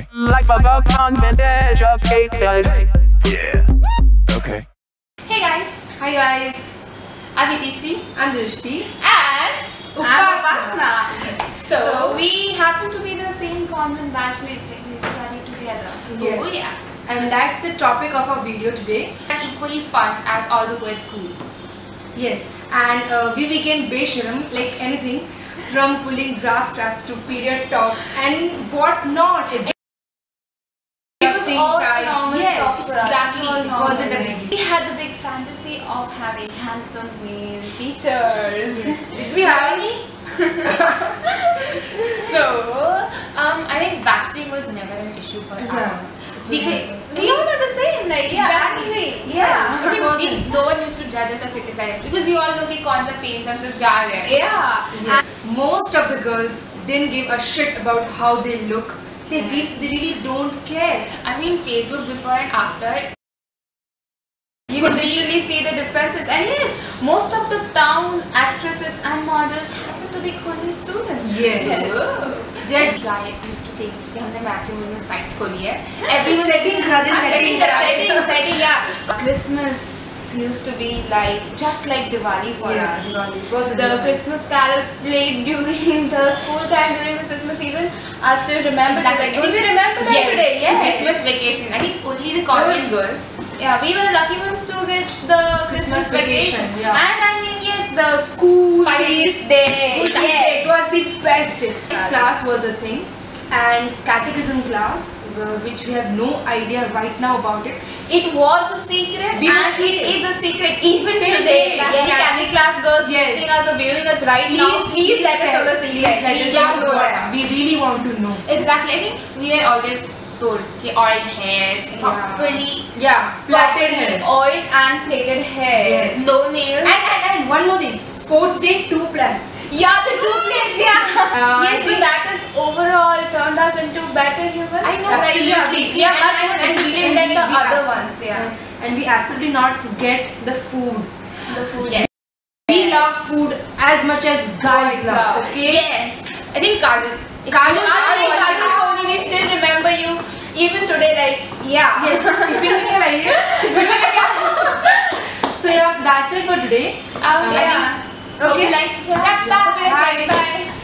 Okay. Life of a convent educated. Yeah. Okay. Hey guys. Hi guys. I'm Divyshi. I'm Rishvi. And Upasana. So we happen to be the same convent batchmates. Like we've studied together. Yes. Oh, yeah. And that's the topic of our video today. And equally fun as all the co-ed school. Yes. And we became Vaisharam like anything. From pulling grass traps to period talks and what not. It was all normal. Yes, exactly. It wasn't a big. We had the big fantasy of having handsome male teachers. Yes. Did we have any? So, I think backstabbing was never an issue for us. We all are the same, like exactly. Yeah. No one used to judge us or criticize us because we all know that concept pains and so jar. Yeah. Most of the girls didn't give a shit about how they look. They really don't care. I mean, Facebook before and after, you could literally see the differences. And yes, most of the town actresses and models happen to be college students. Yes. Their guy used to think that we have matching women site. Everyone setting. Yeah. Christmas used to be like just like Diwali for us. Diwali. The Christmas carols played during the school time during the Christmas season. I still remember that. Did we remember that today? Yeah. Christmas vacation. I think only the convent girls. Yeah, we were the lucky ones to get the Christmas vacation. Yeah. And I mean, yes, the school feast day. It was the best. Class was a thing, and catechism class, which we have no idea right now about it. It was a secret and it is a secret even till today. Catholic class girls listening us or viewing us right now, please let us know the secret. We really want to know. Exactly. I think we are always told that oil hairs, properly plaited hair. Oil and plaited hair. Yes. No nails. And one more thing. Sports day, 2 plants. Yeah, the 2 plants, yes, so that has overall turned us into better humans. I know, absolutely. Right? We are much more resilient than the other ones, And we absolutely not forget the food. The food. Yes. We love food as much as guys love, okay? Yes. I think Kajal, Sony, we still remember you. Even today, like, Yes, So yeah, that's it for today. Okay. Bye.